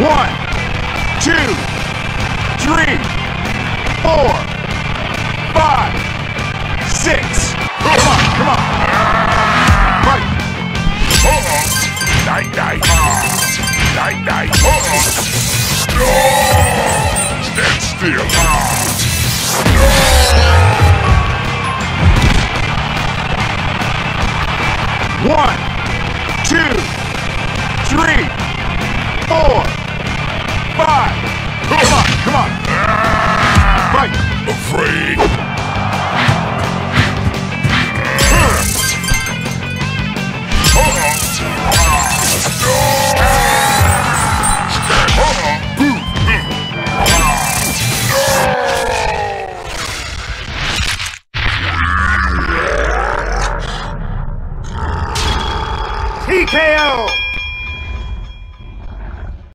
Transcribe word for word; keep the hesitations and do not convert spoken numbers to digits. One, two, three, four, five, six. Come on, come on. Right. Uh-oh. Night, night. Night, night. Uh-oh. No. Stand still. No. One, two, three, four, five. Come on, come on. Right. Afraid. P K O